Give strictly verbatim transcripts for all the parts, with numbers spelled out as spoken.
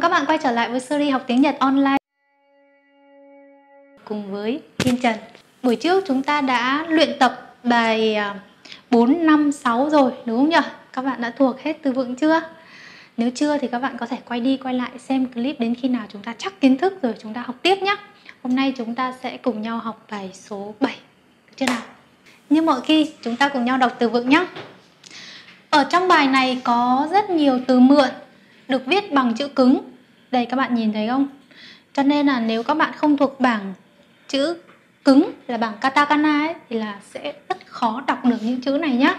mừng các bạn quay trở lại với series học tiếng Nhật online cùng với Thiên Trần. Buổi trước chúng ta đã luyện tập bài bốn, năm, sáu rồi đúng không nhỉ? Các bạn đã thuộc hết từ vựng chưa? Nếu chưa thì các bạn có thể quay đi quay lại xem clip đến khi nào chúng ta chắc kiến thức rồi chúng ta học tiếp nhé. Hôm nay chúng ta sẽ cùng nhau học bài số bảy. Được chưa nào? Như mọi khi chúng ta cùng nhau đọc từ vựng nhé. Ở trong bài này có rất nhiều từ mượn được viết bằng chữ cứng. Đây các bạn nhìn thấy không? Cho nên là nếu các bạn không thuộc bảng chữ cứng là bảng katakana ấy, thì là sẽ rất khó đọc được những chữ này nhé.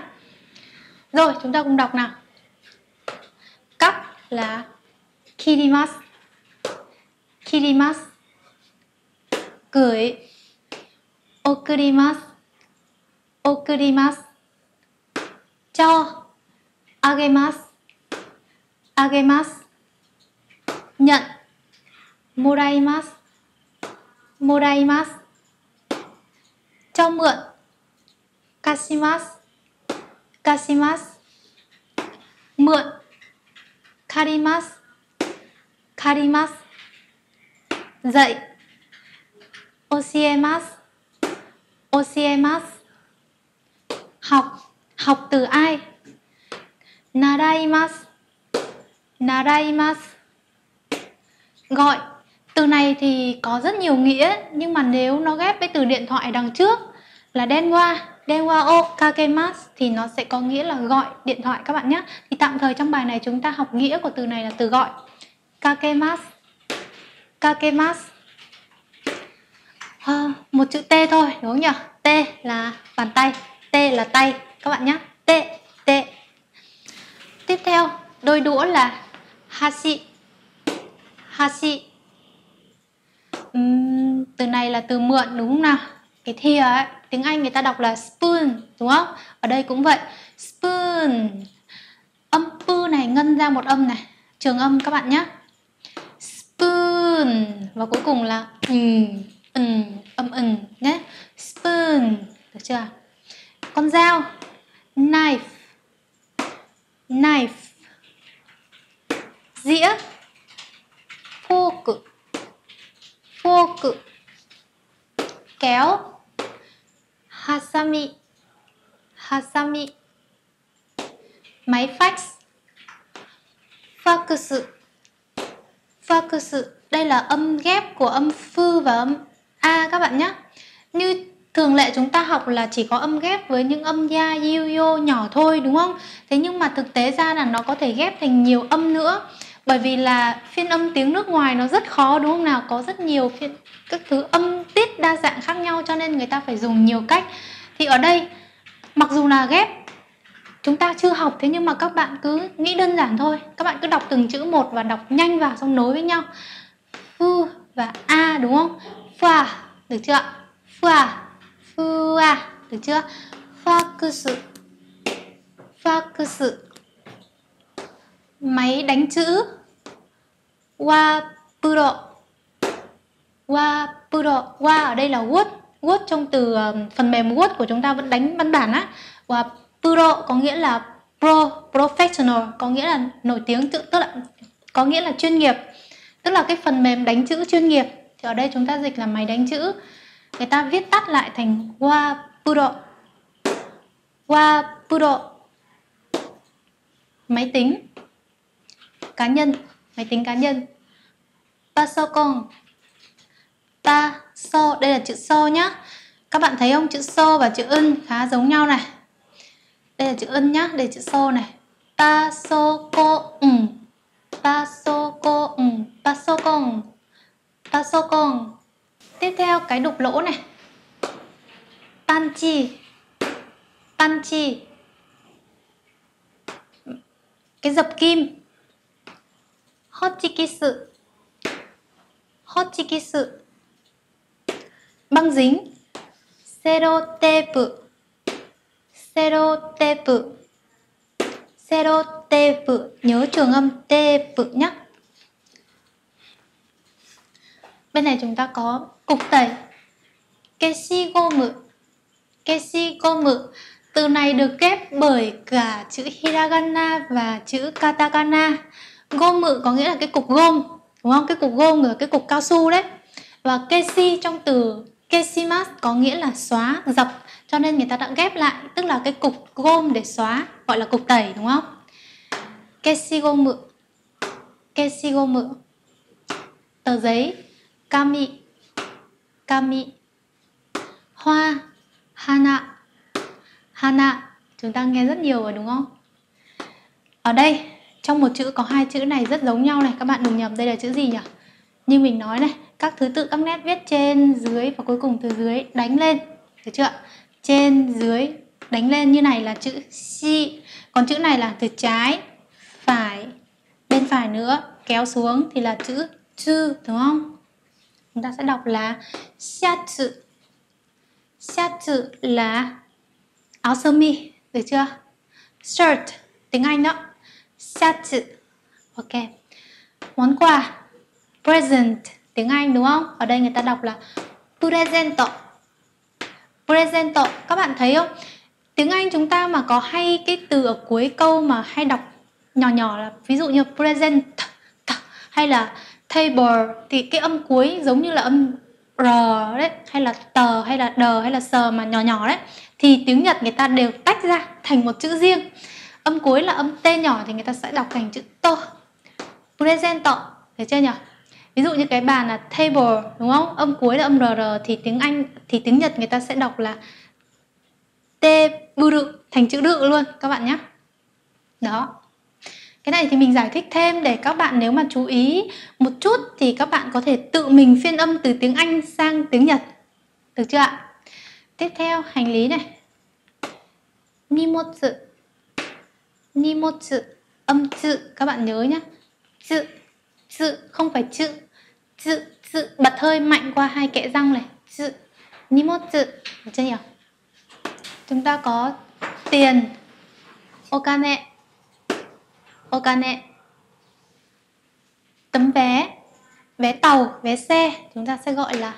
Rồi chúng ta cùng đọc nào. Cắt là kirimasu, kirimasu. Gửi okurimasu, okurimasu. Cho agemasu, agemasu. Nhận moraimasu, moraimasu. Cho mượn kashimasu, kashimasu. Mượn karimasu, karimasu. Dạy oshiemasu, oshiemasu. Học, học từ ai? Naraimasu, naraimasu. Gọi. Từ này thì có rất nhiều nghĩa, nhưng mà nếu nó ghép với từ điện thoại đằng trước là denwa, denwa o kakemasu thì nó sẽ có nghĩa là gọi điện thoại các bạn nhé. Thì tạm thời trong bài này chúng ta học nghĩa của từ này là từ gọi. Kakemasu, kakemasu. À, một chữ T thôi đúng không nhỉ? T là bàn tay, T là tay các bạn nhé. T, T. Tiếp theo đôi đũa là hashi, hashi. Uhm, từ này là từ mượn đúng không nào? Cái thìa ấy, tiếng Anh người ta đọc là spoon đúng không? Ở đây cũng vậy, spoon. Âm pu này ngân ra một âm này, trường âm các bạn nhé. Spoon. Và cuối cùng là ừm, ừm, âm ừm nhé. Spoon, được chưa? Con dao, knife, knife. Dĩa, fork, fork. Kéo, hasami, hasami. Máy fax, fax, fax. Đây là âm ghép của âm phư và âm a các bạn nhé. Như thường lệ chúng ta học là chỉ có âm ghép với những âm ya, yu, yo nhỏ thôi đúng không? Thế nhưng mà thực tế ra là nó có thể ghép thành nhiều âm nữa. Bởi vì là phiên âm tiếng nước ngoài nó rất khó đúng không nào? Có rất nhiều phiên các thứ âm tiết đa dạng khác nhau cho nên người ta phải dùng nhiều cách. Thì ở đây mặc dù là ghép chúng ta chưa học, thế nhưng mà các bạn cứ nghĩ đơn giản thôi. Các bạn cứ đọc từng chữ một và đọc nhanh vào xong nối với nhau. Phu và a đúng không? Pha, được chưa ạ? Pha, phu a, được chưa? Fax, fax. Máy đánh chữ wapuro, wapuro. Wa ở đây là Word, Word trong từ phần mềm Word của chúng ta vẫn đánh văn bản á. Wapuro có nghĩa là pro, professional, có nghĩa là nổi tiếng, tức là có nghĩa là chuyên nghiệp, tức là cái phần mềm đánh chữ chuyên nghiệp. Thì ở đây chúng ta dịch là máy đánh chữ, người ta viết tắt lại thành wapuro, wapuro. Máy tính cá nhân, máy tính cá nhân. Pasokon, paso, đây là chữ so nhá. Các bạn thấy không, chữ so và chữ ân khá giống nhau này. Đây là chữ ân nhá, đây là chữ so này. Pasokon, pasokon, pasokon, pasokon. Tiếp theo cái đục lỗ này. Panchi, panchi. Cái dập kim. Hochikisu, hochikisu. Băng dính. Serotepu, serotepu, serotepu. Nhớ trường âm tepu nhé. Bên này chúng ta có cục tẩy. Keshigomu, keshigomu. Từ này được ghép bởi cả chữ hiragana và chữ katakana. Gôm ngự có nghĩa là cái cục gôm, đúng không? Cái cục gôm rồi cái cục cao su đấy. Và keshi trong từ keshimas có nghĩa là xóa, dập, cho nên người ta đã ghép lại, tức là cái cục gôm để xóa gọi là cục tẩy, đúng không? Keshi gôm ngự, keshi gôm ngự. Tờ giấy kami, kami. Hoa hana, hana chúng ta nghe rất nhiều rồi đúng không? Ở đây trong một chữ có hai chữ này rất giống nhau này, các bạn đừng nhầm đây là chữ gì nhỉ? Như mình nói này, các thứ tự, các nét viết trên dưới và cuối cùng từ dưới đánh lên, được chưa? Trên dưới đánh lên như này là chữ si, còn chữ này là từ trái phải bên phải nữa kéo xuống thì là chữ chư, đúng không? Chúng ta sẽ đọc là shiatsu. Shiatsu là áo sơ mi, được chưa? Shirt tiếng Anh đó. Shiatsu. Ok. Món quà present tiếng Anh đúng không? Ở đây người ta đọc là presento. Presento. Các bạn thấy không? Tiếng Anh chúng ta mà có hay cái từ ở cuối câu mà hay đọc nhỏ nhỏ là ví dụ như present hay là table thì cái âm cuối giống như là âm r đấy, hay là tờ hay là đờ hay là sờ mà nhỏ nhỏ đấy, thì tiếng Nhật người ta đều tách ra thành một chữ riêng. Âm cuối là âm t nhỏ thì người ta sẽ đọc thành chữ to. Presento, thấy chưa nhỉ? Ví dụ như cái bàn là table đúng không? Âm cuối là âm rr thì tiếng Anh thì tiếng Nhật người ta sẽ đọc là teburu thành chữ đự luôn các bạn nhé. Đó. Cái này thì mình giải thích thêm để các bạn nếu mà chú ý một chút thì các bạn có thể tự mình phiên âm từ tiếng Anh sang tiếng Nhật. Được chưa ạ? Tiếp theo hành lý này. Nimotsu. Nimotsu âm chữ các bạn nhớ nhá. Chữ chữ không phải chữ. Chữ chữ bật hơi mạnh qua hai kẽ răng này. Chữ nimotsu, được chưa nhỉ? Chúng ta có tiền okane. Okane. Tấm vé, vé tàu, vé xe chúng ta sẽ gọi là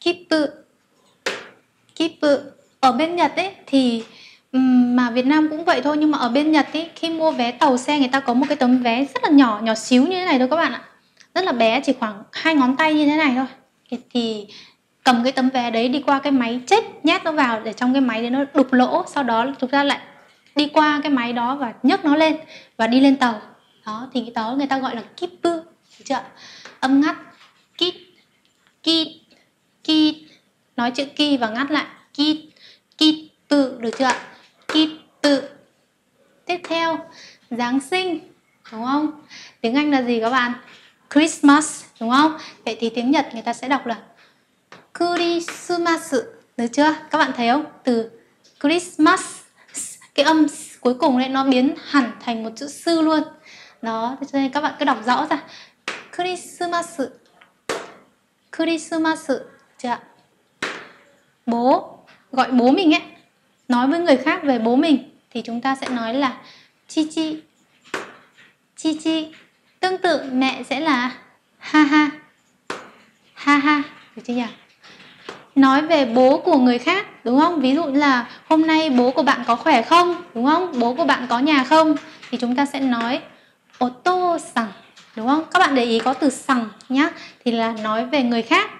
kippu. Kippu ở bên Nhật ấy thì mà Việt Nam cũng vậy thôi, nhưng mà ở bên Nhật ấy khi mua vé tàu xe người ta có một cái tấm vé rất là nhỏ, nhỏ xíu như thế này thôi các bạn ạ. Rất là bé, chỉ khoảng hai ngón tay như thế này thôi. Thì, thì cầm cái tấm vé đấy đi qua cái máy chết nhét nó vào để trong cái máy đấy nó đục lỗ, sau đó chúng ta lại đi qua cái máy đó và nhấc nó lên và đi lên tàu. Đó thì cái đó người ta gọi là kippu, được chưa? Âm ngắt kit kit kit, nói chữ ki và ngắt lại kit kippu, được chưa? Kippu. Tiếp theo Giáng sinh đúng không? Tiếng Anh là gì các bạn? Christmas đúng không? Vậy thì tiếng Nhật người ta sẽ đọc là Kurisumasu, được chưa? Các bạn thấy không? Từ Christmas cái âm cuối cùng này nó biến hẳn thành một chữ sư luôn. Đó, cho nên các bạn cứ đọc rõ ra. Kurisumasu. Kurisumasu, chưa ạ? Bố, gọi bố mình ấy. Nói với người khác về bố mình thì chúng ta sẽ nói là chichi. Chichi. Tương tự mẹ sẽ là haha. Haha, được chưa nhỉ? Nói về bố của người khác đúng không? Ví dụ là hôm nay bố của bạn có khỏe không? Đúng không? Bố của bạn có nhà không? Thì chúng ta sẽ nói oto-san, đúng không? Các bạn để ý có từ san nhá, thì là nói về người khác,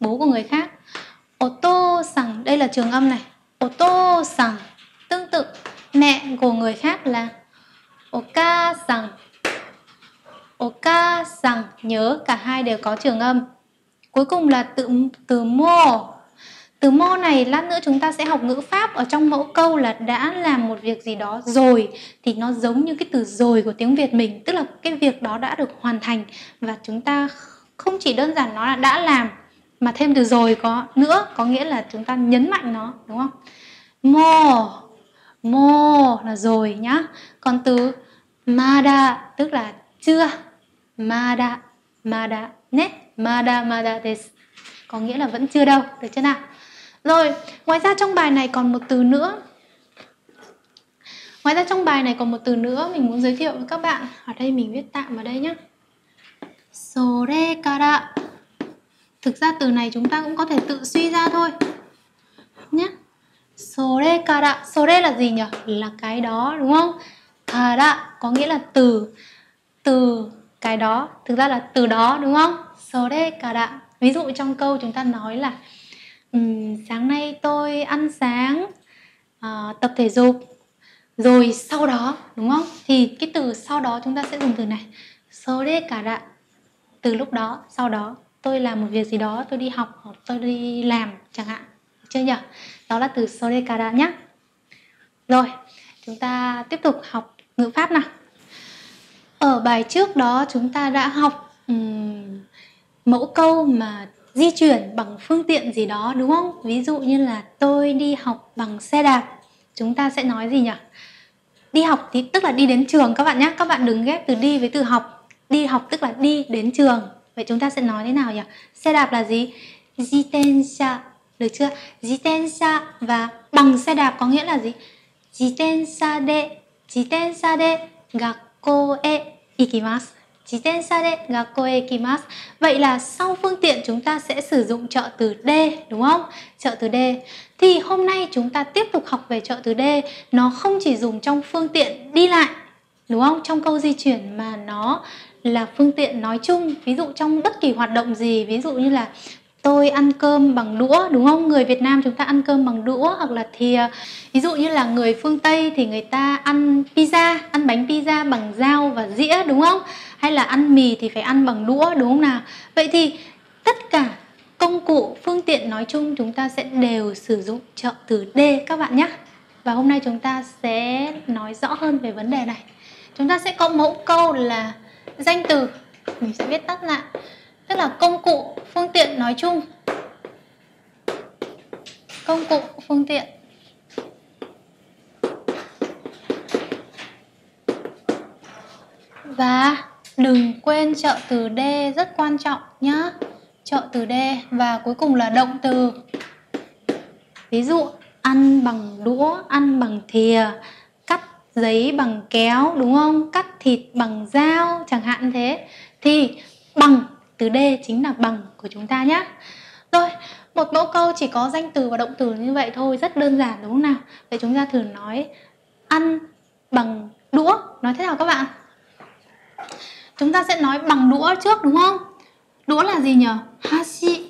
bố của người khác. Oto-san, đây là trường âm này. Oto-san. Tương tự mẹ của người khác là oka-san. Oka-san, nhớ cả hai đều có trường âm. Cuối cùng là từ, từ mô. Từ mô này lát nữa chúng ta sẽ học ngữ pháp. Ở trong mẫu câu là đã làm một việc gì đó rồi thì nó giống như cái từ rồi của tiếng Việt mình. Tức là cái việc đó đã được hoàn thành và chúng ta không chỉ đơn giản nó là đã làm mà thêm từ rồi có nữa, có nghĩa là chúng ta nhấn mạnh nó, đúng không? Mô, mô là rồi nhá. Còn từ mada tức là chưa. Mada, mada ne, mada mada desu, có nghĩa là vẫn chưa đâu, được chưa nào? Rồi, ngoài ra trong bài này còn một từ nữa. Ngoài ra trong bài này còn một từ nữa mình muốn giới thiệu với các bạn. Ở đây mình viết tạm vào đây nhé. Sore kara. Thực ra từ này chúng ta cũng có thể tự suy ra thôi nhé. Sore kara. Sore là gì nhỉ? Là cái đó, đúng không? Kara có nghĩa là từ. từ cái đó, thực ra là từ đó đúng không? Sore kara. Ví dụ trong câu chúng ta nói là um, sáng nay tôi ăn sáng, uh, tập thể dục, rồi sau đó đúng không? Thì cái từ sau đó chúng ta sẽ dùng từ này. Sore kara. Từ lúc đó, sau đó tôi làm một việc gì đó, tôi đi học hoặc tôi đi làm chẳng hạn. Chưa nhỉ? Đó là từ sore kara nhé. Rồi, chúng ta tiếp tục học ngữ pháp nào. Ở bài trước đó chúng ta đã học um, mẫu câu mà di chuyển bằng phương tiện gì đó đúng không? Ví dụ như là tôi đi học bằng xe đạp. Chúng ta sẽ nói gì nhỉ? Đi học thì tức là đi đến trường các bạn nhé. Các bạn đừng ghép từ đi với từ học. Đi học tức là đi đến trường. Vậy chúng ta sẽ nói thế nào nhỉ? Xe đạp là gì? Jitensha. Được chưa? Jitensha và bằng xe đạp có nghĩa là gì? Jitensha de, jitensha de gakkou e ikimasu. Jitensha de gakkou e ikimasu. Vậy là sau phương tiện chúng ta sẽ sử dụng trợ từ D đúng không? Trợ từ D. Thì hôm nay chúng ta tiếp tục học về trợ từ D. Nó không chỉ dùng trong phương tiện đi lại đúng không? Trong câu di chuyển mà nó là phương tiện nói chung. Ví dụ trong bất kỳ hoạt động gì, ví dụ như là tôi ăn cơm bằng đũa đúng không? Người Việt Nam chúng ta ăn cơm bằng đũa hoặc là thìa. Ví dụ như là người phương Tây thì người ta ăn pizza, ăn bánh pizza bằng dao và dĩa đúng không? Hay là ăn mì thì phải ăn bằng đũa đúng không nào? Vậy thì tất cả công cụ, phương tiện nói chung chúng ta sẽ đều sử dụng trợ từ D các bạn nhé. Và hôm nay chúng ta sẽ nói rõ hơn về vấn đề này. Chúng ta sẽ có mẫu câu là danh từ. Mình sẽ viết tắt lại. Tức là công cụ, phương tiện nói chung. Công cụ, phương tiện. Và đừng quên trợ từ D rất quan trọng nhá. Trợ từ D và cuối cùng là động từ. Ví dụ ăn bằng đũa, ăn bằng thìa, cắt giấy bằng kéo đúng không? Cắt thịt bằng dao chẳng hạn thế. Thì bằng từ D chính là bằng của chúng ta nhé. Rồi, một mẫu câu chỉ có danh từ và động từ như vậy thôi, rất đơn giản đúng không nào? Vậy chúng ta thử nói ăn bằng đũa, nói thế nào các bạn? Chúng ta sẽ nói bằng đũa trước đúng không? Đũa là gì nhỉ? Hashi.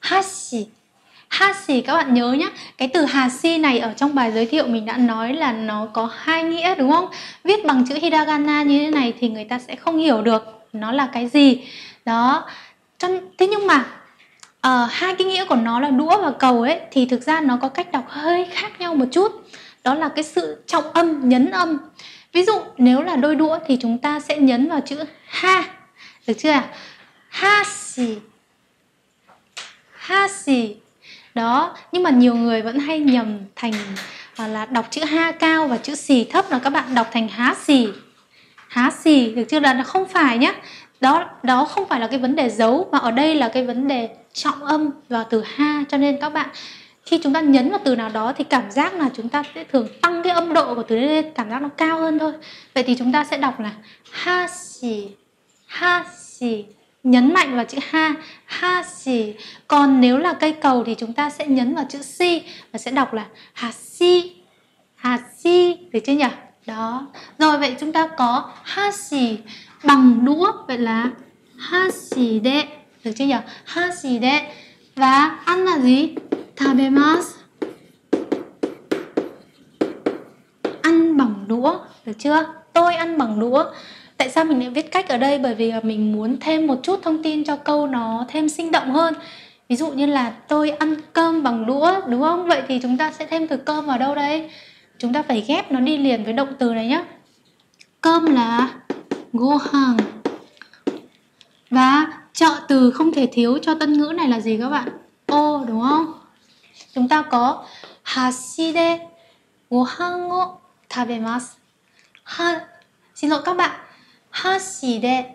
Hashi. Hashi các bạn nhớ nhé. Cái từ hashi này ở trong bài giới thiệu mình đã nói là nó có hai nghĩa đúng không? Viết bằng chữ hiragana như thế này thì người ta sẽ không hiểu được nó là cái gì đó. Thế nhưng mà uh, hai cái nghĩa của nó là đũa và cầu ấy thì thực ra nó có cách đọc hơi khác nhau một chút. Đó là cái sự trọng âm, nhấn âm. Ví dụ nếu là đôi đũa thì chúng ta sẽ nhấn vào chữ ha. Được chưa ạ? Hashi. Hashi. Đó, nhưng mà nhiều người vẫn hay nhầm thành uh, là đọc chữ ha cao và chữ xì thấp là các bạn đọc thành há xì. Há xì, được chưa? Là không phải nhé. Đó đó không phải là cái vấn đề dấu, mà ở đây là cái vấn đề trọng âm vào từ ha. Cho nên các bạn, khi chúng ta nhấn vào từ nào đó thì cảm giác là chúng ta sẽ thường tăng cái âm độ của từ lên, cảm giác nó cao hơn thôi. Vậy thì chúng ta sẽ đọc là ha xì. Ha xì. Nhấn mạnh vào chữ ha. Ha xì. Còn nếu là cây cầu thì chúng ta sẽ nhấn vào chữ si và sẽ đọc là ha xì. Ha xì. Được chưa nhỉ? Đó. Rồi vậy chúng ta có hashi bằng đũa, vậy là hashi de, được chưa nhỉ? Hashi de. Và ăn là gì? Tabemasu. Ăn bằng đũa, được chưa? Tôi ăn bằng đũa. Tại sao mình lại viết cách ở đây? Bởi vì mình muốn thêm một chút thông tin cho câu nó thêm sinh động hơn. Ví dụ như là tôi ăn cơm bằng đũa, đúng không? Vậy thì chúng ta sẽ thêm từ cơm vào đâu đây? Chúng ta phải ghép nó đi liền với động từ này nhé. Cơm là gohan. Và trợ từ không thể thiếu cho tân ngữ này là gì các bạn? O đúng không? Chúng ta có hashi de gohan wo tabemasu. Ha, xin lỗi các bạn. Hashi de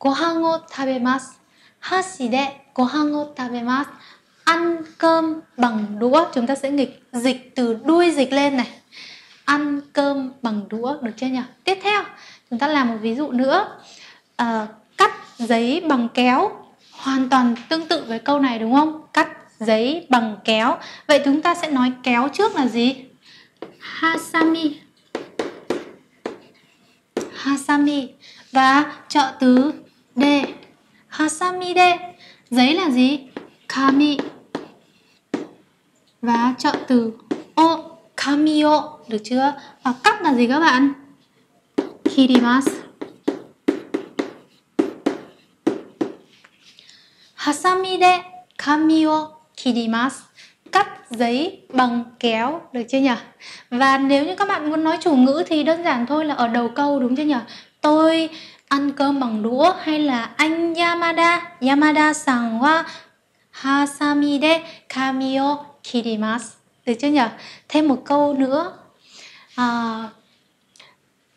gohan wo tabemasu. Hashi de gohan wo tabemasu. Ăn cơm bằng đũa, chúng ta sẽ nghịch dịch từ đuôi dịch lên này. Ăn cơm bằng đũa, được chưa nhỉ? Tiếp theo, chúng ta làm một ví dụ nữa. À, cắt giấy bằng kéo, hoàn toàn tương tự với câu này đúng không? Cắt giấy bằng kéo. Vậy chúng ta sẽ nói kéo trước là gì? Hasami. hasami và trợ từ de. Hasami de. Giấy là gì? Kami. Và trợ từ o, kami o, được chưa? Và cắt là gì các bạn? Kirimasu. Hasami de kami o kirimasu. Cắt giấy bằng kéo, được chưa nhỉ? Và nếu như các bạn muốn nói chủ ngữ thì đơn giản thôi là ở đầu câu, đúng chưa nhỉ? Tôi ăn cơm bằng đũa, hay là anh Yamada, Yamada-san wa hasami de kami o kirimasu, được chưa nhỉ? Thêm một câu nữa. À,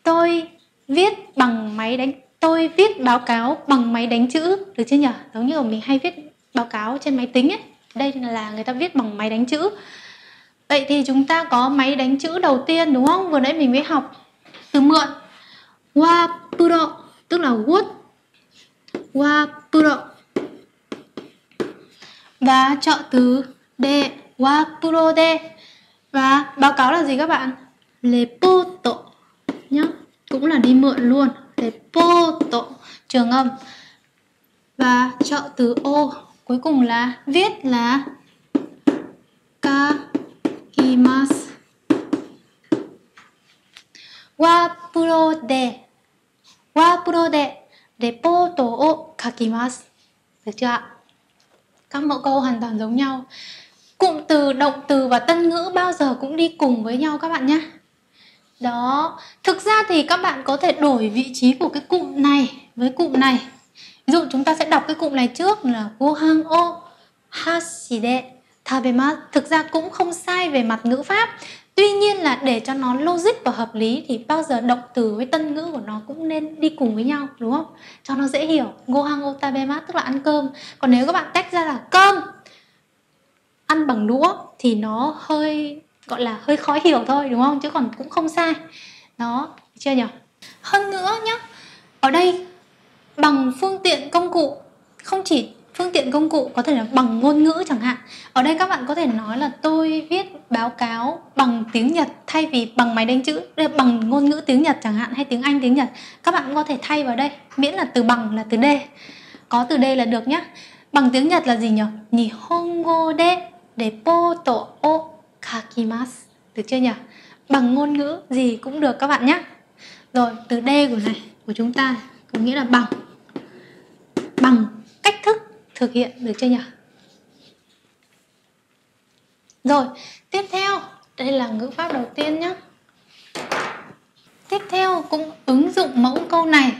tôi viết bằng máy đánh tôi viết báo cáo bằng máy đánh chữ, được chưa nhỉ? Giống như mình hay viết báo cáo trên máy tính ấy. Đây là người ta viết bằng máy đánh chữ. Vậy thì chúng ta có máy đánh chữ đầu tiên, đúng không? Vừa nãy mình mới học từ mượn wapuro, tức là wood, wapuro, và trợ từ de, wapuro de. Và báo cáo là gì các bạn? Repoto nhá, cũng là đi mượn luôn, repoto, trường âm. Và trợ từ ô cuối cùng là viết là kakimasu. Wapuro de, wapuro de reporto o kakimasu, được chưa ạ? Các mẫu câu hoàn toàn giống nhau. Cụm từ, động từ và tân ngữ bao giờ cũng đi cùng với nhau các bạn nhé. Đó, thực ra thì các bạn có thể đổi vị trí của cái cụm này với cụm này. Ví dụ chúng ta sẽ đọc cái cụm này trước là gohan o hashi de tabemasu. Thực ra cũng không sai về mặt ngữ pháp. Tuy nhiên là để cho nó logic và hợp lý thì bao giờ động từ với tân ngữ của nó cũng nên đi cùng với nhau, đúng không? Cho nó dễ hiểu. Gohan o tabemasu tức là ăn cơm. Còn nếu các bạn tách ra là cơm, ăn bằng đũa thì nó hơi gọi là hơi khó hiểu thôi, đúng không? Chứ còn cũng không sai. Đó, chưa nhỉ? Hơn nữa nhá, ở đây bằng phương tiện công cụ, không chỉ phương tiện công cụ, có thể là bằng ngôn ngữ chẳng hạn. Ở đây các bạn có thể nói là tôi viết báo cáo bằng tiếng Nhật thay vì bằng máy đánh chữ, bằng ngôn ngữ tiếng Nhật chẳng hạn, hay tiếng Anh tiếng Nhật. Các bạn cũng có thể thay vào đây, miễn là từ bằng là từ d, có từ d là được nhé. Bằng tiếng Nhật là gì nhỉ? Nihongo de reporto o kakimasu, được chưa nhỉ? Bằng ngôn ngữ gì cũng được các bạn nhé. Rồi, từ d của này của chúng ta có nghĩa là bằng, bằng cách thức thực hiện, được chưa nhỉ? Rồi, tiếp theo, đây là ngữ pháp đầu tiên nhé. Tiếp theo cũng ứng dụng mẫu câu này,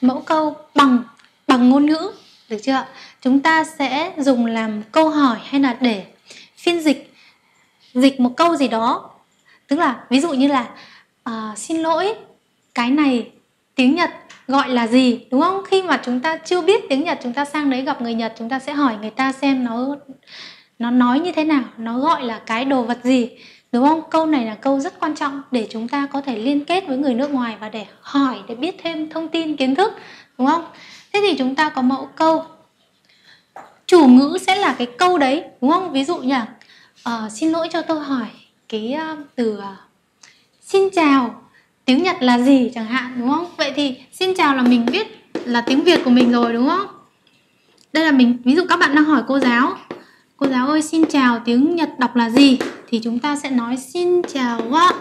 mẫu câu bằng, bằng ngôn ngữ, được chưa? Chúng ta sẽ dùng làm câu hỏi hay là để phiên dịch, dịch một câu gì đó. Tức là ví dụ như là uh, xin lỗi, cái này tiếng Nhật gọi là gì, đúng không? Khi mà chúng ta chưa biết tiếng Nhật, chúng ta sang đấy gặp người Nhật, chúng ta sẽ hỏi người ta xem nó nó nói như thế nào, nó gọi là cái đồ vật gì, đúng không? Câu này là câu rất quan trọng để chúng ta có thể liên kết với người nước ngoài và để hỏi, để biết thêm thông tin, kiến thức, đúng không? Thế thì chúng ta có mẫu câu. Chủ ngữ sẽ là cái câu đấy, đúng không? Ví dụ như là uh, xin lỗi cho tôi hỏi cái uh, từ uh, xin chào tiếng Nhật là gì chẳng hạn, đúng không? Vậy thì xin chào là mình biết là tiếng Việt của mình rồi, đúng không? Đây là mình, ví dụ các bạn đang hỏi cô giáo, cô giáo ơi xin chào tiếng Nhật đọc là gì, thì chúng ta sẽ nói xin chào wa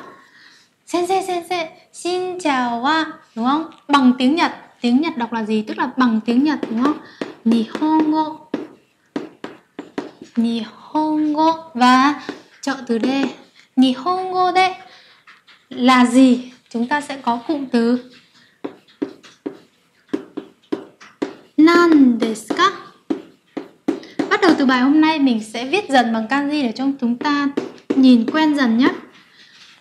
sensei sensei, xin chào wa, đúng không? Bằng tiếng Nhật, tiếng Nhật đọc là gì, tức là bằng tiếng Nhật, đúng không? Nihongo, Nihongo và trợ từ de. Nihongo de là gì? Chúng ta sẽ có cụm từ nan desu ka. Bắt đầu từ bài hôm nay mình sẽ viết dần bằng kanji để cho chúng ta nhìn quen dần nhé.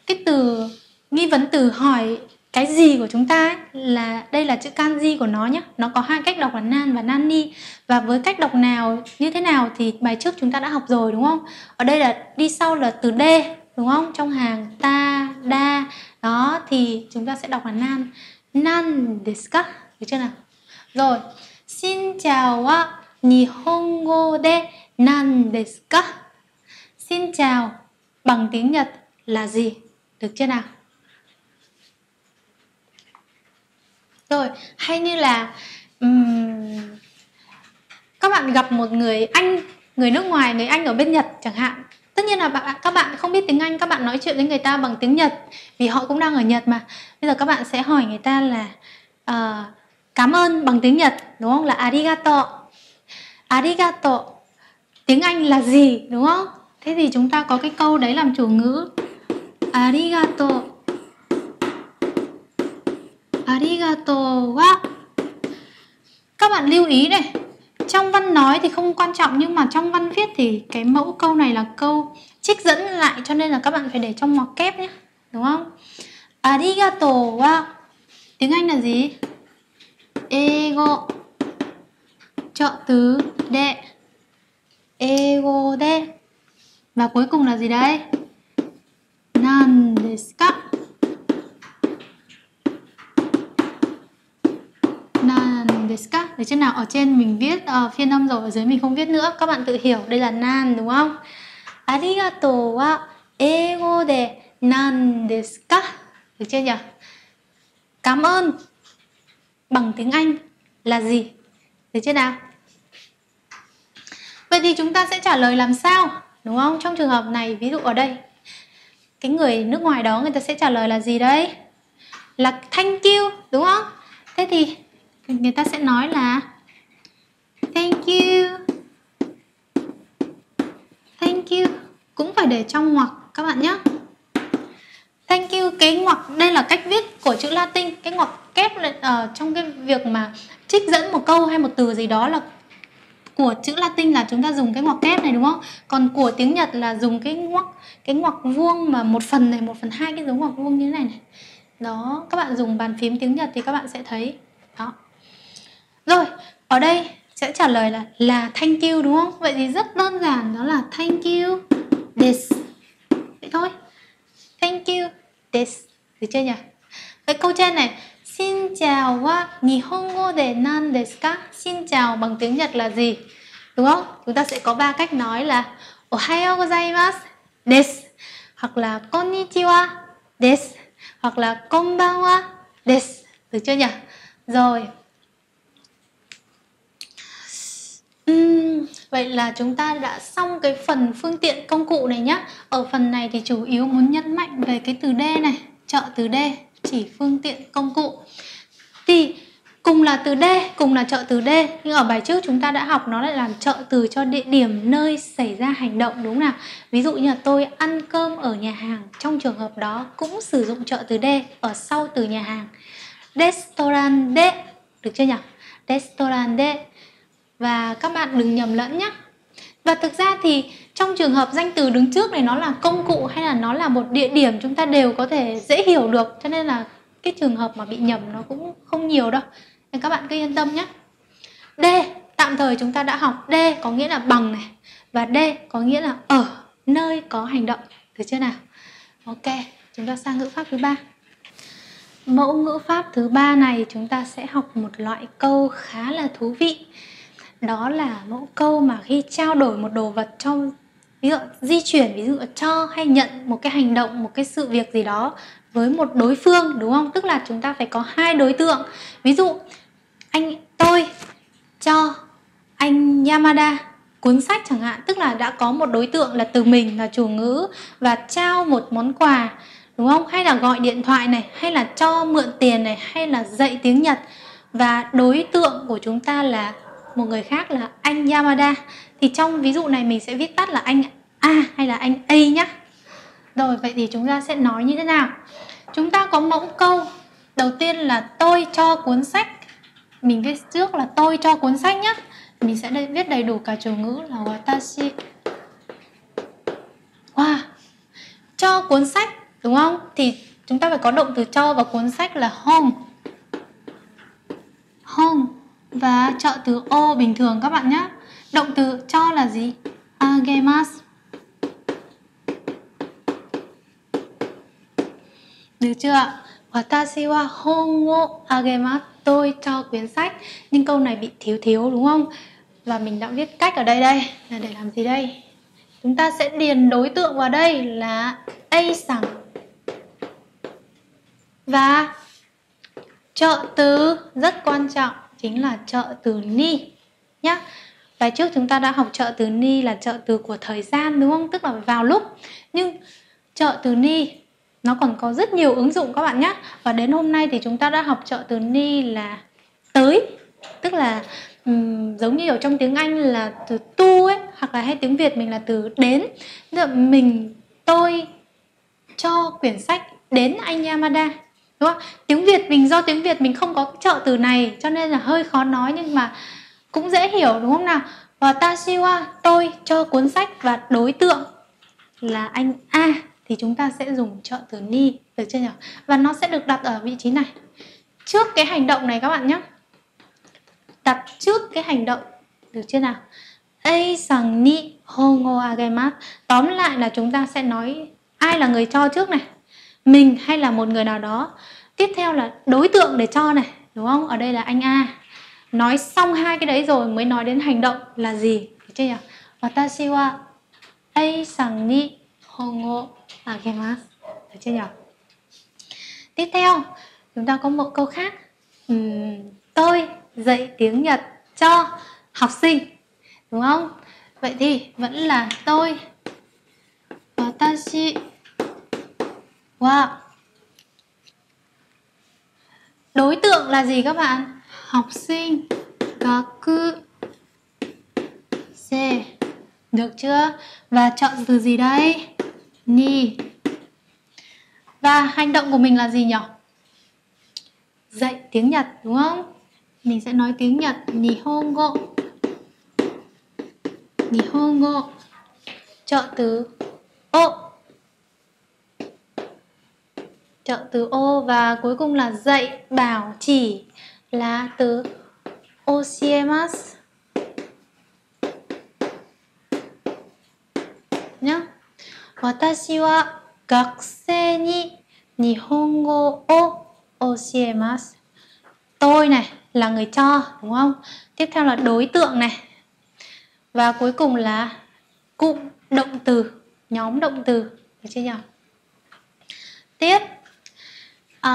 Cái từ nghi vấn từ hỏi cái gì của chúng ta ấy, là đây là chữ kanji của nó nhé. Nó có hai cách đọc là nan và nani. Và với cách đọc nào như thế nào thì bài trước chúng ta đã học rồi, đúng không? Ở đây là đi sau là từ d, đúng không? Trong hàng ta, đa, đó thì chúng ta sẽ đọc là nan. Nan desu ka, được chưa nào? Rồi, xin chào wa nihongo de nan desu ka. Xin chào bằng tiếng Nhật là gì? Được chưa nào? Rồi, hay như là um, các bạn gặp một người Anh, người nước ngoài, người Anh ở bên Nhật chẳng hạn. Tất nhiên là bạn, các bạn không biết tiếng Anh, các bạn nói chuyện với người ta bằng tiếng Nhật vì họ cũng đang ở Nhật mà. Bây giờ các bạn sẽ hỏi người ta là uh, cảm ơn bằng tiếng Nhật, đúng không? Là arigato. Arigato tiếng Anh là gì, đúng không? Thế thì chúng ta có cái câu đấy làm chủ ngữ. Arigato. Arigato wa. Các bạn lưu ý này, trong văn nói thì không quan trọng, nhưng mà trong văn viết thì cái mẫu câu này là câu trích dẫn lại, cho nên là các bạn phải để trong ngoặc kép nhé, đúng không? Arigato wa tiếng Anh là gì? Ego. Trợ từ de. Ego de. Và cuối cùng là gì đấy? Nan desu ka. Nan desu ka. Đấy chứ nào, ở trên mình viết uh, phiên âm rồi, ở dưới mình không viết nữa. Các bạn tự hiểu, đây là nan đúng không? Arigato wa ego de nan desu ka. Được chưa nhỉ? Cảm ơn bằng tiếng Anh là gì? Được chưa nào? Vậy thì chúng ta sẽ trả lời làm sao, đúng không? Trong trường hợp này, ví dụ ở đây, cái người nước ngoài đó người ta sẽ trả lời là gì đấy? Là thank you, đúng không? Thế thì người ta sẽ nói là thank you. Thank you. Cũng phải để trong ngoặc các bạn nhé. Thank you, cái ngoặc, đây là cách viết của chữ Latin. Cái ngoặc kép là, uh, trong cái việc mà trích dẫn một câu hay một từ gì đó là của chữ Latin là chúng ta dùng cái ngoặc kép này, đúng không? Còn của tiếng Nhật là dùng cái ngoặc cái ngoặc vuông mà một phần này, một phần hai cái dấu ngoặc vuông như thế này này. Đó, các bạn dùng bàn phím tiếng Nhật thì các bạn sẽ thấy. Đó. Rồi, ở đây sẽ trả lời là là thank you, đúng không? Vậy thì rất đơn giản, đó là thank you this. Vậy thôi. Thank you this. Được chưa nhỉ? Cái câu trên này, xin chào wa nihongo de nan desu ka? Xin chào bằng tiếng Nhật là gì? Đúng không? Chúng ta sẽ có ba cách nói là ohayou gozaimasu desu, hoặc là konnichiwa desu, hoặc là konbanwa desu. Được chưa nhỉ? Rồi. Uhm, vậy là chúng ta đã xong cái phần phương tiện công cụ này nhé. Ở phần này thì chủ yếu muốn nhấn mạnh về cái từ D này, trợ từ D, chỉ phương tiện công cụ. Thì cùng là từ D, cùng là trợ từ D, nhưng ở bài trước chúng ta đã học nó lại làm trợ từ cho địa điểm, nơi xảy ra hành động, đúng không nào? Ví dụ như là tôi ăn cơm ở nhà hàng, trong trường hợp đó cũng sử dụng trợ từ D ở sau từ nhà hàng. Restaurant D, được chưa nhỉ? Restaurant D. Và các bạn đừng nhầm lẫn nhé. Và thực ra thì trong trường hợp danh từ đứng trước này nó là công cụ hay là nó là một địa điểm, chúng ta đều có thể dễ hiểu được, cho nên là cái trường hợp mà bị nhầm nó cũng không nhiều đâu. Nên các bạn cứ yên tâm nhé. D, tạm thời chúng ta đã học D có nghĩa là bằng này, và D có nghĩa là ở nơi có hành động. Được chưa nào? Ok, chúng ta sang ngữ pháp thứ ba. Mẫu ngữ pháp thứ ba này chúng ta sẽ học một loại câu khá là thú vị. Đó là mẫu câu mà khi trao đổi một đồ vật, trong ví dụ di chuyển, ví dụ cho hay nhận một cái hành động, một cái sự việc gì đó với một đối phương, đúng không? Tức là chúng ta phải có hai đối tượng. Ví dụ anh tôi cho anh Yamada cuốn sách chẳng hạn, tức là đã có một đối tượng là từ mình là chủ ngữ và trao một món quà, đúng không? Hay là gọi điện thoại này, hay là cho mượn tiền này, hay là dạy tiếng Nhật, và đối tượng của chúng ta là một người khác là anh Yamada. Thì trong ví dụ này mình sẽ viết tắt là anh A hay là anh A nhé. Rồi, vậy thì chúng ta sẽ nói như thế nào? Chúng ta có mẫu câu đầu tiên là tôi cho cuốn sách. Mình viết trước là tôi cho cuốn sách nhé. Mình sẽ viết đầy đủ cả chủ ngữ là watashi. Wow, cho cuốn sách, đúng không? Thì chúng ta phải có động từ cho và cuốn sách là hon. Hon. Và trợ từ O bình thường các bạn nhé. Động từ cho là gì? Agemasu. Được chưa? Watashi wa hon wo agemasu. Tôi cho quyển sách. Nhưng câu này bị thiếu thiếu, đúng không? Và mình đã viết cách ở đây đây là để làm gì đây? Chúng ta sẽ điền đối tượng vào đây là A-san. Và Trợ từ rất quan trọng chính là trợ từ ni nhá. Bài trước chúng ta đã học trợ từ ni là trợ từ của thời gian đúng không? Tức là vào lúc. Nhưng trợ từ ni nó còn có rất nhiều ứng dụng các bạn nhé. Và đến hôm nay thì chúng ta đã học trợ từ ni là tới. Tức là um, giống như ở trong tiếng Anh là từ to ấy, hoặc là hay tiếng Việt mình là từ đến. Mình, tôi cho quyển sách đến anh Yamada. Đúng không? Tiếng Việt mình, do tiếng Việt mình không có trợ từ này cho nên là hơi khó nói, nhưng mà cũng dễ hiểu đúng không nào? Và watashi wa, tôi cho cuốn sách, và đối tượng là anh A, thì chúng ta sẽ dùng trợ từ ni, được chưa nhỉ? Và nó sẽ được đặt ở vị trí này, trước cái hành động này các bạn nhé. Đặt trước cái hành động, được chưa nào? Ai sang ni hongo agemasu. Tóm lại là chúng ta sẽ nói ai là người cho trước này, mình hay là một người nào đó. Tiếp theo là đối tượng để cho này, đúng không? Ở đây là anh A. Nói xong hai cái đấy rồi mới nói đến hành động là gì, được chưa nhỉ? Watashi wa ai sang ni hongo agemasu, được chưa nhỉ? Tiếp theo chúng ta có một câu khác. uhm, Tôi dạy tiếng Nhật cho học sinh, đúng không? Vậy thì vẫn là tôi, watashi wa. Đối tượng là gì các bạn? Học sinh, gakusei, được chưa? Và chọn từ gì đây? Ni. Và hành động của mình là gì nhỉ? Dạy tiếng Nhật đúng không? Mình sẽ nói tiếng Nhật Nihongo. Nihongo. Trợ từ O. Trợ từ O. Và cuối cùng là dạy, bảo, chỉ là từ oshiemasu nhá. Watashi wa gakusei ni Nihongo o oshiemasu. Tôi này là người cho đúng không? Tiếp theo là đối tượng này. Và cuối cùng là cụm động từ, nhóm động từ, được chưa nhỉ? Tiếp à,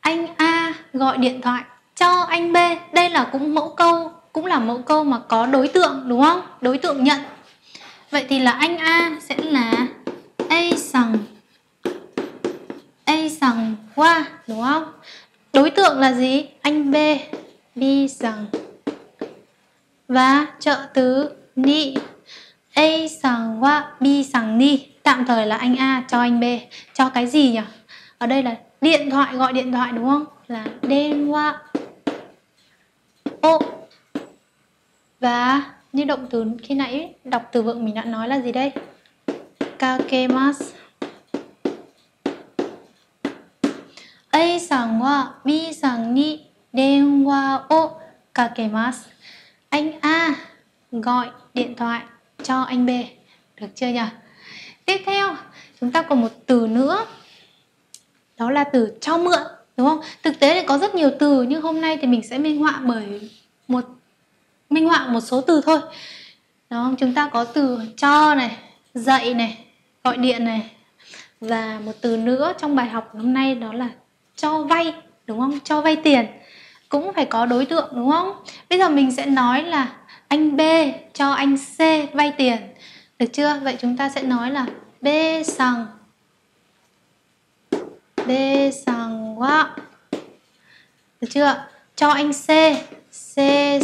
anh A gọi điện thoại cho anh B. Đây là cũng mẫu câu, cũng là mẫu câu mà có đối tượng đúng không? Đối tượng nhận. Vậy thì là anh A sẽ là A sang, A sang wa đúng không? Đối tượng là gì? Anh B, B sang. Và trợ từ ni, A sang wa, B sang ni. Tạm thời là anh A cho anh B, cho cái gì nhỉ? Ở đây là điện thoại, gọi điện thoại đúng không? Là denwa o. Và như động từ khi nãy đọc từ vựng mình đã nói là gì đây? Kakemasu. A sang wa, B sang ni, denwa o kakemasu. Anh A gọi điện thoại cho anh B, được chưa nhỉ? Tiếp theo, chúng ta còn một từ nữa. Đó là từ cho mượn, đúng không? Thực tế thì có rất nhiều từ, nhưng hôm nay thì mình sẽ minh họa bởi một minh họa một số từ thôi. Đúng không? Chúng ta có từ cho này, dạy này, gọi điện này. Và một từ nữa trong bài học hôm nay đó là cho vay, đúng không? Cho vay tiền. Cũng phải có đối tượng, đúng không? Bây giờ mình sẽ nói là anh B cho anh C vay tiền, được chưa? Vậy chúng ta sẽ nói là B sang, B sang wa, được chưa? Cho anh C, C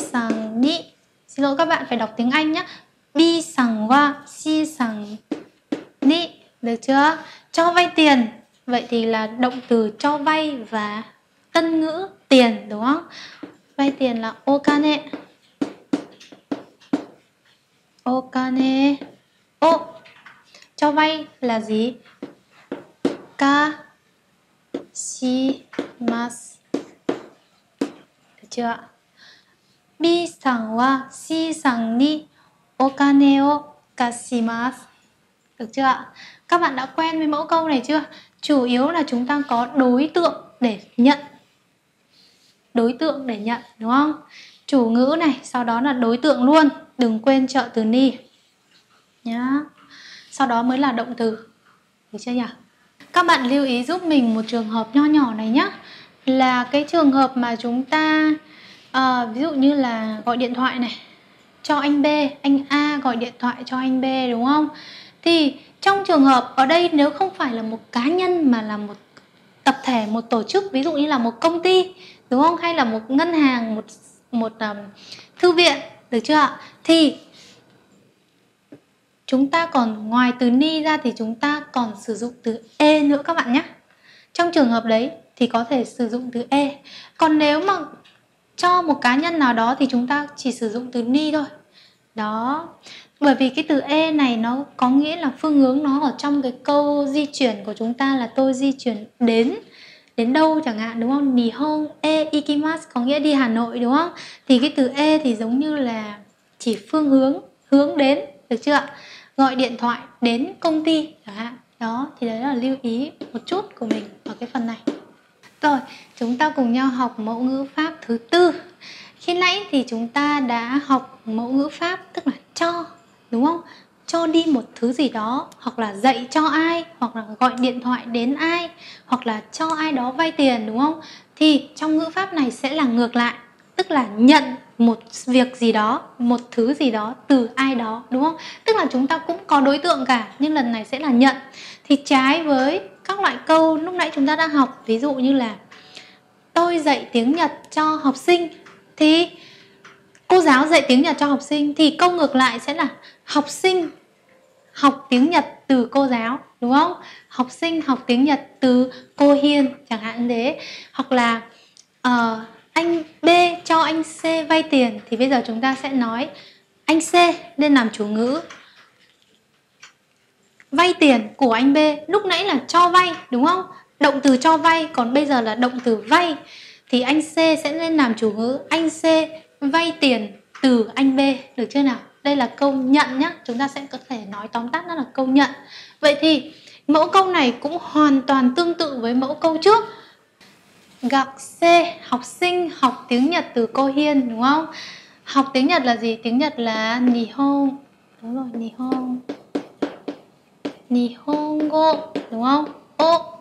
sang ni. Xin lỗi các bạn, phải đọc tiếng Anh nhé. B sang wa, C sang ni, được chưa? Cho vay tiền. Vậy thì là động từ cho vay và tân ngữ tiền, đúng không? Vay tiền là okane, okane o. Cho vay là gì? Ka shimasu, được chưa? B sang wa, C sang ni, okane o kashimasu, được chưa? Các bạn đã quen với mẫu câu này chưa? Chủ yếu là chúng ta có đối tượng để nhận, đối tượng để nhận đúng không? Chủ ngữ này, sau đó là đối tượng luôn, đừng quên trợ từ ni nhá. Sau đó mới là động từ, được chưa nhỉ? Các bạn lưu ý giúp mình một trường hợp nho nhỏ này nhá. là cái trường hợp mà chúng ta à, ví dụ như là gọi điện thoại này cho anh B, anh A gọi điện thoại cho anh B, đúng không? Thì trong trường hợp ở đây nếu không phải là một cá nhân mà là một tập thể, một tổ chức, ví dụ như là một công ty, đúng không? Hay là một ngân hàng, một một um, thư viện, được chưa ạ? Thì chúng ta còn ngoài từ ni ra thì chúng ta còn sử dụng từ e nữa các bạn nhé. Trong trường hợp đấy thì có thể sử dụng từ e. Còn nếu mà cho một cá nhân nào đó thì chúng ta chỉ sử dụng từ ni thôi. Đó. Bởi vì cái từ e này nó có nghĩa là phương hướng nó ở trong cái câu di chuyển của chúng ta là tôi di chuyển đến đến đâu chẳng hạn, đúng không? Nihon e ikimasu có nghĩa đi Hà Nội, đúng không? Thì cái từ e thì giống như là chỉ phương hướng, hướng đến, được chưa ạ? Gọi điện thoại đến công ty chẳng hạn. Đó, thì đấy là lưu ý một chút của mình ở cái phần này. Rồi, chúng ta cùng nhau học mẫu ngữ pháp thứ tư. Khi nãy thì chúng ta đã học mẫu ngữ pháp tức là cho, đúng không? Cho đi một thứ gì đó, hoặc là dạy cho ai, hoặc là gọi điện thoại đến ai, hoặc là cho ai đó vay tiền, đúng không? Thì trong ngữ pháp này sẽ là ngược lại, tức là nhận một việc gì đó, một thứ gì đó từ ai đó, đúng không? Tức là chúng ta cũng có đối tượng cả, nhưng lần này sẽ là nhận. Thì trái với các loại câu lúc nãy chúng ta đã học, ví dụ như là tôi dạy tiếng Nhật cho học sinh, thì cô giáo dạy tiếng Nhật cho học sinh, thì câu ngược lại sẽ là học sinh học tiếng Nhật từ cô giáo, đúng không? Học sinh học tiếng Nhật từ cô Hiền chẳng hạn thế. Hoặc là uh, anh B cho anh C vay tiền, thì bây giờ chúng ta sẽ nói anh C lên làm chủ ngữ vay tiền của anh B. Lúc nãy là cho vay, đúng không? Động từ cho vay, còn bây giờ là động từ vay. Thì anh C sẽ lên làm chủ ngữ anh C vay tiền từ anh B, được chưa nào? Đây là câu nhận nhé, chúng ta sẽ có thể nói tóm tắt nó là câu nhận. Vậy thì mẫu câu này cũng hoàn toàn tương tự với mẫu câu trước. Gakse, học sinh học tiếng Nhật từ cô Hiên, đúng không? Học tiếng Nhật là gì? Tiếng Nhật là Nihon. Đúng rồi, Nihon. Nihongo, đúng không? Ô.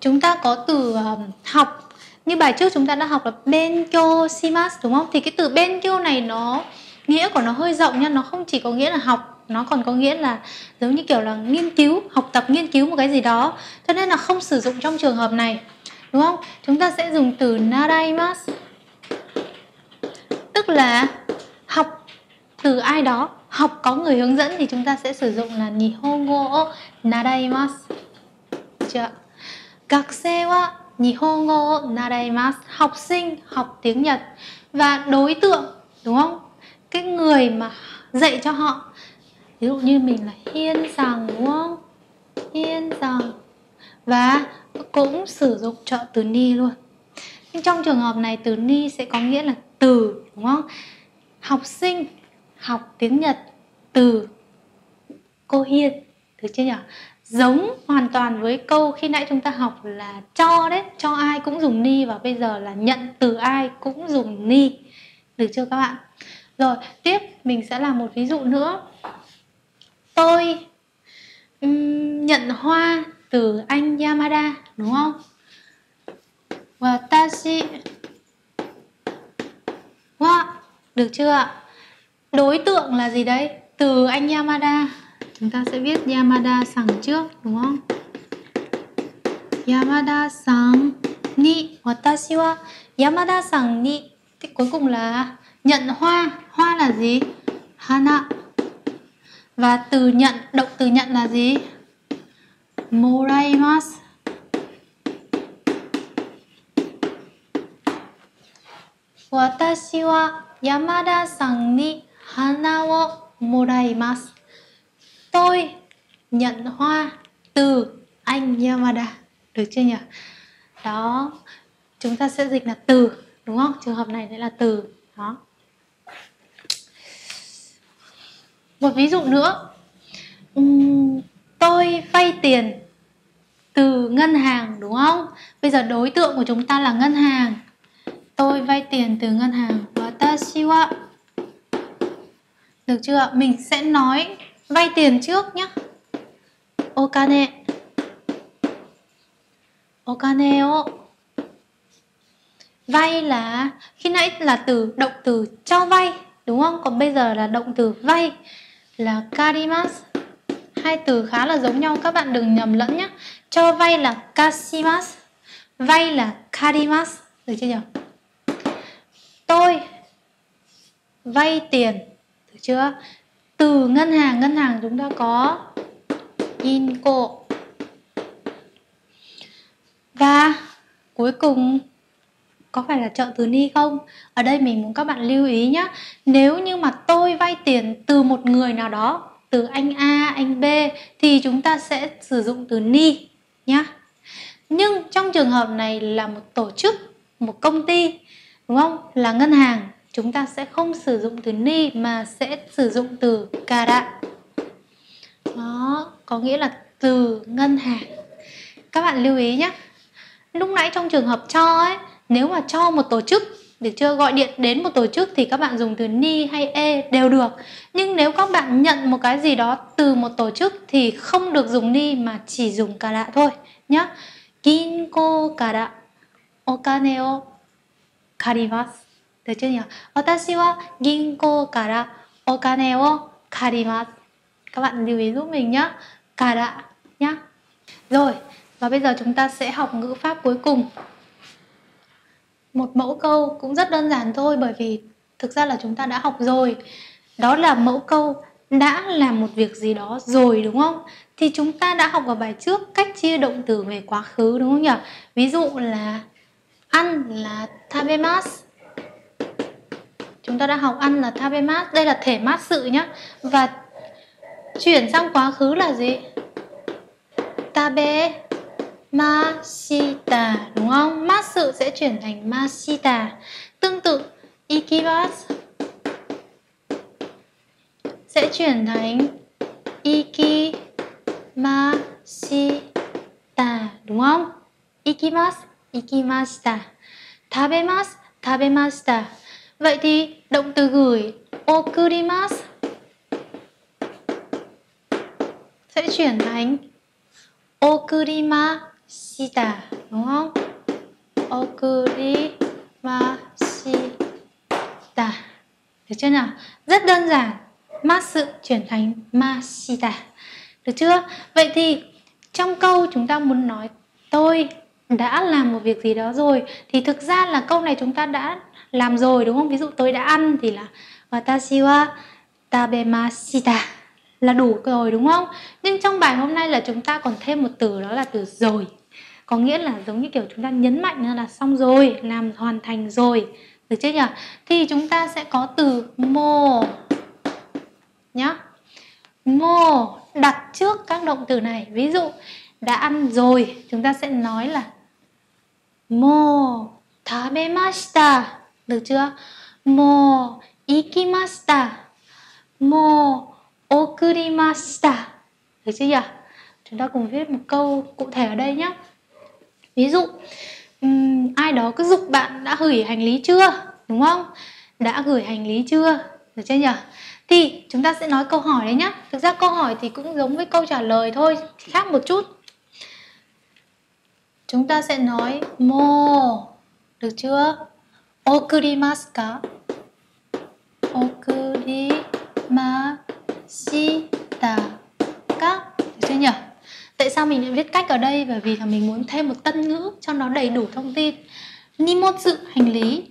Chúng ta có từ um, học. Như bài trước chúng ta đã học là Benkyo shimasu, đúng không? Thì cái từ Benkyo này nó nghĩa của nó hơi rộng nha, nó không chỉ có nghĩa là học, nó còn có nghĩa là giống như kiểu là nghiên cứu, học tập nghiên cứu một cái gì đó. Cho nên là không sử dụng trong trường hợp này, đúng không? Chúng ta sẽ dùng từ naraimasu, tức là học từ ai đó, học có người hướng dẫn, thì chúng ta sẽ sử dụng là Nihongo o naraimasu. Chưa? Gakusei wa Nihongo o naraimasu. Học sinh học tiếng Nhật. Và đối tượng, đúng không? Cái người mà dạy cho họ, ví dụ như mình là Hiên rằng, đúng không? Hiên rằng. Và cũng sử dụng trợ từ ni luôn. Nhưng trong trường hợp này từ ni sẽ có nghĩa là từ, đúng không? Học sinh học tiếng Nhật từ cô Hiên, được chưa nhỉ? Giống hoàn toàn với câu khi nãy chúng ta học là cho đấy, cho ai cũng dùng ni, và bây giờ là nhận từ ai cũng dùng ni, được chưa các bạn? Rồi, tiếp mình sẽ làm một ví dụ nữa. Tôi um, nhận hoa từ anh Yamada, đúng không? Watashi wa, được chưa ạ? Đối tượng là gì đấy? Từ anh Yamada. Chúng ta sẽ viết Yamada-san trước, đúng không? Yamada-san ni watashi wa Yamada-san ni. Thì cuối cùng là nhận hoa. Hoa là gì? Hana. Và từ nhận, động từ nhận là gì? Moraimasu. Watashi wa Yamada-san ni hana wo moraimasu. Tôi nhận hoa từ anh Yamada, được chưa nhỉ? Đó, chúng ta sẽ dịch là từ, đúng không? Trường hợp này sẽ là từ. Đó. Một ví dụ nữa. uhm, Tôi vay tiền từ ngân hàng, đúng không? Bây giờ đối tượng của chúng ta là ngân hàng. Tôi vay tiền từ ngân hàng. Watashi wa, được chưa? Mình sẽ nói vay tiền trước nhé. Okane. Okane o Vay là khi nãy là từ động từ cho vay, đúng không? Còn bây giờ là động từ vay là karimasu. Hai từ khá là giống nhau, các bạn đừng nhầm lẫn nhé. Cho vay là kashimasu, vay là karimasu. Được chưa nhỉ? Tôi vay tiền, được chưa? Từ ngân hàng, ngân hàng chúng ta có Inko. Và cuối cùng có phải là trợ từ ni không? Ở đây mình muốn các bạn lưu ý nhé. Nếu như mà tôi vay tiền từ một người nào đó, từ anh A, anh B, thì chúng ta sẽ sử dụng từ ni nhé. Nhưng trong trường hợp này là một tổ chức, một công ty, đúng không? Là ngân hàng, chúng ta sẽ không sử dụng từ ni mà sẽ sử dụng từ kara. Đó, có nghĩa là từ ngân hàng. Các bạn lưu ý nhé. Lúc nãy trong trường hợp cho ấy, nếu mà cho một tổ chức, được chưa, gọi điện đến một tổ chức thì các bạn dùng từ ni hay e đều được. Nhưng nếu các bạn nhận một cái gì đó từ một tổ chức thì không được dùng ni mà chỉ dùng kara thôi nhá. Ginko kara okane o karimasu. Được chưa nhỉ? Watashi wa ginko kara okane o karimasu. Các bạn lưu ý giúp mình nhá. Kara nhá. Rồi, và bây giờ chúng ta sẽ học ngữ pháp cuối cùng. Một mẫu câu cũng rất đơn giản thôi, bởi vì thực ra là chúng ta đã học rồi. Đó là mẫu câu đã làm một việc gì đó rồi, đúng không? Thì chúng ta đã học ở bài trước cách chia động từ về quá khứ, đúng không nhỉ? Ví dụ là ăn là tabemasu. Chúng ta đã học ăn là tabemasu. Đây là thể mát sự nhá. Và chuyển sang quá khứ là gì? Tabe mashita, đúng không? Masu sẽ chuyển thành mashita. Tương tự ikimasu sẽ chuyển thành ikimashita, đúng không? Ikimasu, ikimashita. Tabemasu, tabemashita. Vậy thì động từ gửi okurimasu sẽ chuyển thành okurimashita, đúng không? Okurimashita. Được chưa nào? Rất đơn giản. Masu chuyển thành mashita. Được chưa? Vậy thì trong câu chúng ta muốn nói tôi đã làm một việc gì đó rồi, thì thực ra là câu này chúng ta đã làm rồi, đúng không? Ví dụ tôi đã ăn thì là watashi wa tabemashita là đủ rồi, đúng không? Nhưng trong bài hôm nay là chúng ta còn thêm một từ, đó là từ rồi. Có nghĩa là giống như kiểu chúng ta nhấn mạnh là xong rồi, làm hoàn thành rồi. Được chưa nhỉ? Thì chúng ta sẽ có từ mô nhá. Mô đặt trước các động từ này. Ví dụ đã ăn rồi, chúng ta sẽ nói là mô tabemashita. Được chưa? Mô ikimashita, mô okurimashita. Được chưa nhỉ? Chúng ta cùng viết một câu cụ thể ở đây nhé. Ví dụ um, ai đó cứ giục bạn đã gửi hành lý chưa, đúng không? Đã gửi hành lý chưa? Được chưa nhỉ? Thì chúng ta sẽ nói câu hỏi đấy nhé. Thực ra câu hỏi thì cũng giống với câu trả lời thôi, khác một chút. Chúng ta sẽ nói mo, được chưa? Okurimasu ka? Okurimasu shita ka. Được chưa nhỉ? Tại sao mình lại viết cách ở đây? Bởi vì là mình muốn thêm một tân ngữ cho nó đầy đủ thông tin. Nimotsu, hành lý.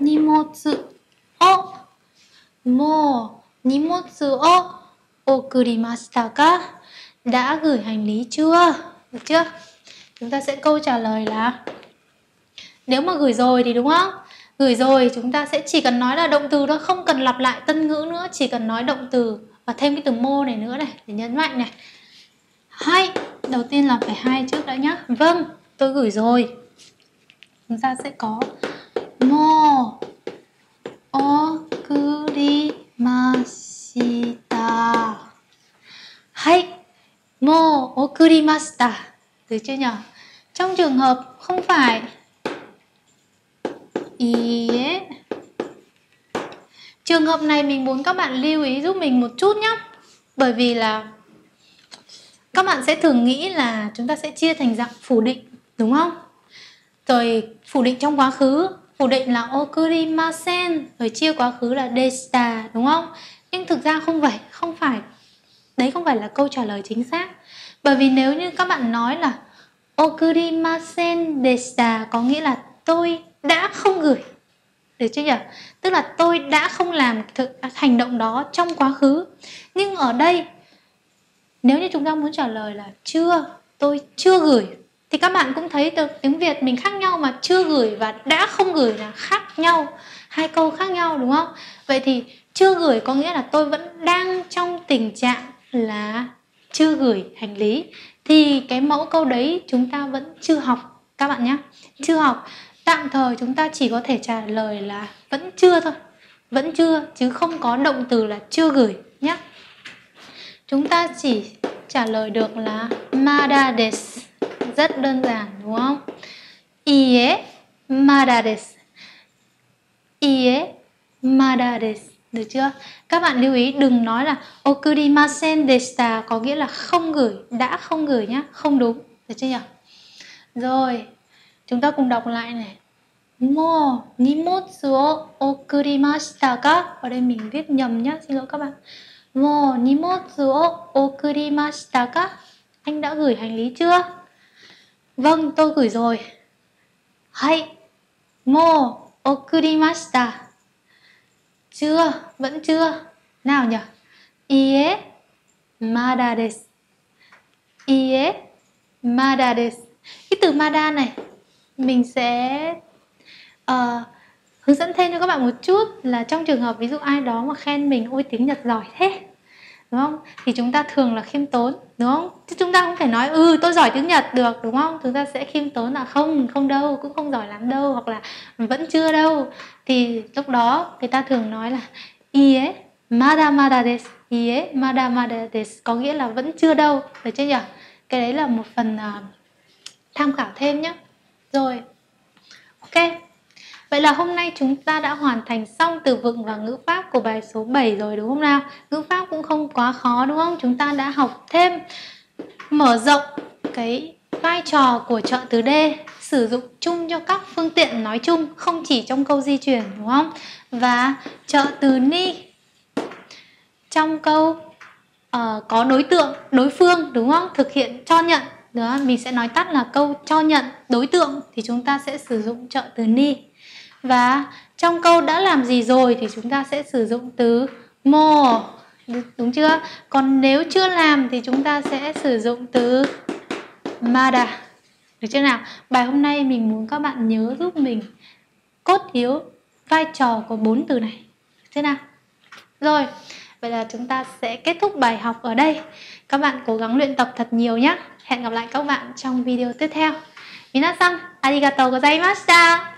Nimotsu o mo nimotsu o okurimashita ka? Đã gửi hành lý chưa? Được chưa? Chúng ta sẽ câu trả lời là nếu mà gửi rồi thì đúng không? Gửi rồi chúng ta sẽ chỉ cần nói là động từ thôi, không cần lặp lại tân ngữ nữa, chỉ cần nói động từ và thêm cái từ mô này nữa này để nhấn mạnh này. Hai, đầu tiên là phải hai trước đã nhá. Vâng, tôi gửi rồi. Chúng ta sẽ có mô okurimashita. Hai, mô okurimashita. Được chưa nhỉ? Trong trường hợp không phải Iie. Trường hợp này mình muốn các bạn lưu ý giúp mình một chút nhé. Bởi vì là các bạn sẽ thường nghĩ là chúng ta sẽ chia thành dạng phủ định, đúng không? Rồi phủ định trong quá khứ, phủ định là okurimasen, rồi chia quá khứ là deshita, đúng không? Nhưng thực ra không phải, không phải. Đấy không phải là câu trả lời chính xác. Bởi vì nếu như các bạn nói là okurimasen deshita có nghĩa là tôi đã không gửi. Được chưa nhỉ? Tức là tôi đã không làm thực hành động đó trong quá khứ. Nhưng ở đây, nếu như chúng ta muốn trả lời là chưa, tôi chưa gửi, thì các bạn cũng thấy từ tiếng Việt mình khác nhau mà. Chưa gửi và đã không gửi là khác nhau, hai câu khác nhau đúng không? Vậy thì chưa gửi có nghĩa là tôi vẫn đang trong tình trạng là chưa gửi hành lý. Thì cái mẫu câu đấy chúng ta vẫn chưa học các bạn nhé. Chưa học, tạm thời chúng ta chỉ có thể trả lời là vẫn chưa thôi. Vẫn chưa, chứ không có động từ là chưa gửi nhé. Chúng ta chỉ trả lời được là mada desu. Rất đơn giản đúng không? Iie mada desu. Iie mada desu. Được chưa? Các bạn lưu ý đừng nói là okurimasen deshita có nghĩa là không gửi, đã không gửi nhá. Không đúng. Được chưa nhỉ? Rồi, chúng ta cùng đọc lại này. Mo nimotsu o okurimashita ka? Ở đây mình viết nhầm nhá, xin lỗi các bạn. Mo nimotsu o okurimashita ka? Anh đã gửi hành lý chưa? Vâng, tôi gửi rồi. Hai. Mo okurimashita. Chưa, vẫn chưa. Nào nhỉ? Iie mada desu. Iie mada desu. Cái từ mada này mình sẽ uh, hướng dẫn thêm cho các bạn một chút là trong trường hợp ví dụ ai đó mà khen mình ôi tiếng Nhật giỏi thế, đúng không? Thì chúng ta thường là khiêm tốn, đúng không? Chứ chúng ta không thể nói ừ tôi giỏi tiếng Nhật được, đúng không? Chúng ta sẽ khiêm tốn là không, không đâu, cũng không giỏi lắm đâu, hoặc là vẫn chưa đâu. Thì lúc đó người ta thường nói là iie mada mada desu. Iie mada mada desu có nghĩa là vẫn chưa đâu, được chưa nhỉ? Cái đấy là một phần uh, tham khảo thêm nhé. Rồi, ok. Vậy là hôm nay chúng ta đã hoàn thành xong từ vựng và ngữ pháp của bài số bảy rồi đúng không nào? Ngữ pháp cũng không quá khó đúng không? Chúng ta đã học thêm, mở rộng cái vai trò của trợ từ D, sử dụng chung cho các phương tiện nói chung, không chỉ trong câu di chuyển đúng không? Và trợ từ ni trong câu uh, có đối tượng, đối phương đúng không? Thực hiện cho nhận. Đó, mình sẽ nói tắt là câu cho nhận đối tượng thì chúng ta sẽ sử dụng trợ từ ni. Và trong câu đã làm gì rồi thì chúng ta sẽ sử dụng từ mô, đúng chưa? Còn nếu chưa làm thì chúng ta sẽ sử dụng từ mada. Được chưa nào? Bài hôm nay mình muốn các bạn nhớ giúp mình cốt yếu vai trò của bốn từ này. Được chưa nào? Rồi, vậy là chúng ta sẽ kết thúc bài học ở đây. Các bạn cố gắng luyện tập thật nhiều nhé. Hẹn gặp lại các bạn trong video tiếp theo. Minasan, arigatou gozaimashita.